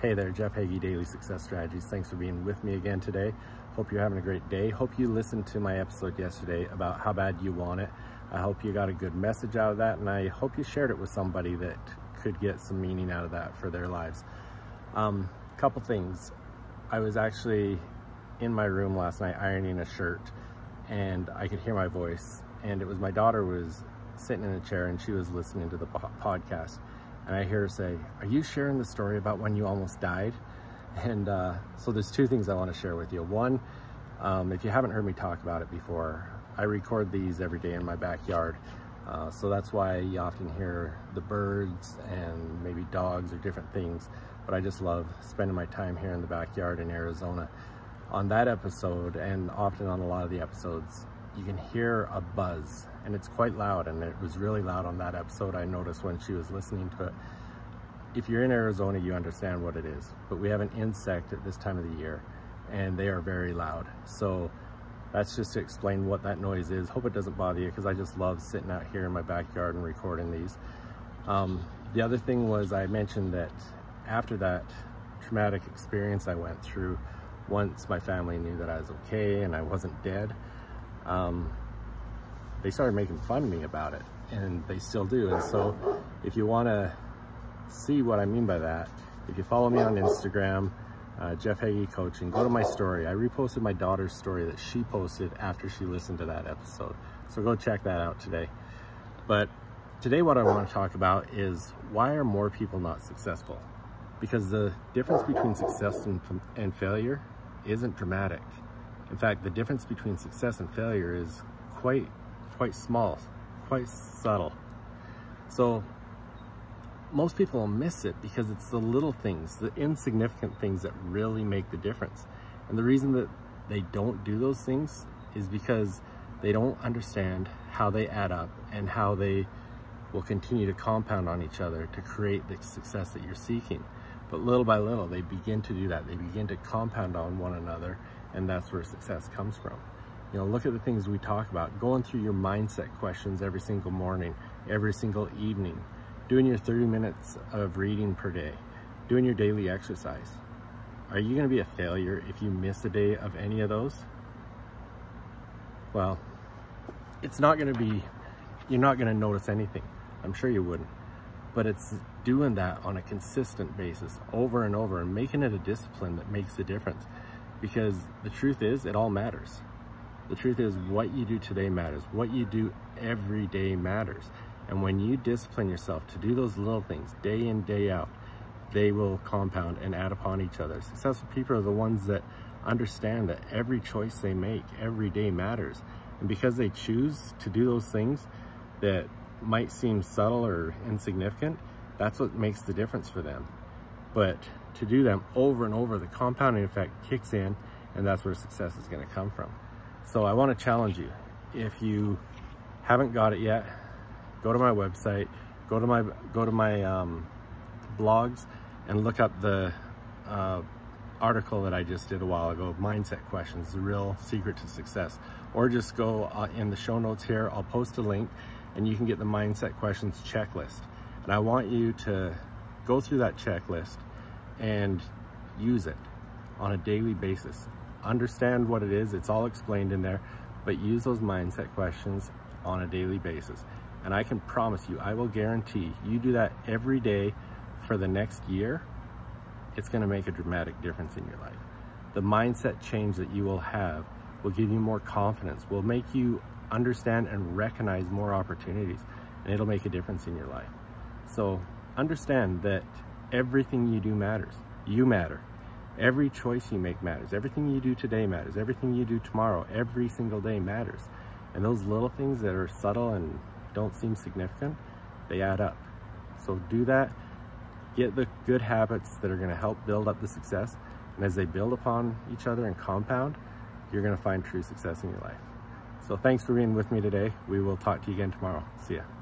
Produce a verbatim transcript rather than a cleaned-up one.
Hey there, Jeff Heggie, Daily Success Strategies. Thanks for being with me again today. Hope you're having a great day. Hope you listened to my episode yesterday about how bad you want it. I hope you got a good message out of that, and I hope you shared it with somebody that could get some meaning out of that for their lives. Um, couple things. I was actually in my room last night ironing a shirt, and I could hear my voice, and it was my daughter was sitting in a chair, and she was listening to the po podcast. And I hear her say, "Are you sharing the story about when you almost died?" And uh, so there's two things I want to share with you. One, um, if you haven't heard me talk about it before, I record these every day in my backyard. Uh, so that's why you often hear the birds and maybe dogs or different things. But I just love spending my time here in the backyard in Arizona. On that episode, and often on a lot of the episodes, you can hear a buzz, and it's quite loud, and it was really loud on that episode. I noticed when she was listening to it. If you're in Arizona, you understand what it is, but we have an insect at this time of the year, and they are very loud. So that's just to explain what that noise is. Hope it doesn't bother you, because I just love sitting out here in my backyard and recording these. Um, the other thing was, I mentioned that after that traumatic experience I went through, once my family knew that I was okay and I wasn't dead, Um, they started making fun of me about it, and they still do. And so if you want to see what I mean by that, if you follow me on Instagram, uh, Jeff Heggie Coaching, go to my story. I reposted my daughter's story that she posted after she listened to that episode. So go check that out today. But today what I want to talk about is, why are more people not successful? Because the difference between success and, and failure isn't dramatic. In fact, the difference between success and failure is quite, quite small, quite subtle. So most people miss it because it's the little things, the insignificant things that really make the difference. And the reason that they don't do those things is because they don't understand how they add up and how they will continue to compound on each other to create the success that you're seeking. But little by little, they begin to do that. They begin to compound on one another, and that's where success comes from. You know, look at the things we talk about. Going through your mindset questions every single morning, every single evening. Doing your thirty minutes of reading per day. Doing your daily exercise. Are you going to be a failure if you miss a day of any of those? Well, it's not going to be, you're not going to notice anything. I'm sure you wouldn't. But it's doing that on a consistent basis over and over, and making it a discipline that makes the difference. Because the truth is, it all matters. The truth is, what you do today matters. What you do every day matters. And when you discipline yourself to do those little things day in, day out, they will compound and add upon each other. Successful people are the ones that understand that every choice they make every day matters. And because they choose to do those things that might seem subtle or insignificant, that's what makes the difference for them. But to do them over and over, the compounding effect kicks in, and that's where success is going to come from. So I want to challenge you. If you haven't got it yet, go to my website, go to my go to my um, blogs, and look up the uh, article that I just did a while ago, Mindset Questions, The Real Secret to Success. Or just go uh, in the show notes here. I'll post a link, and you can get the Mindset Questions checklist. And I want you to go through that checklist and use it on a daily basis. Understand what it is, it's all explained in there, but use those mindset questions on a daily basis. And I can promise you, I will guarantee, you do that every day for the next year, it's gonna make a dramatic difference in your life. The mindset change that you will have will give you more confidence, will make you understand and recognize more opportunities, and it'll make a difference in your life. So understand that everything you do matters. You matter. Every choice you make matters. Everything you do today matters. Everything you do tomorrow, every single day matters. And those little things that are subtle and don't seem significant, they add up. So do that. Get the good habits that are going to help build up the success. And as they build upon each other and compound, you're going to find true success in your life. So thanks for being with me today. We will talk to you again tomorrow. See ya.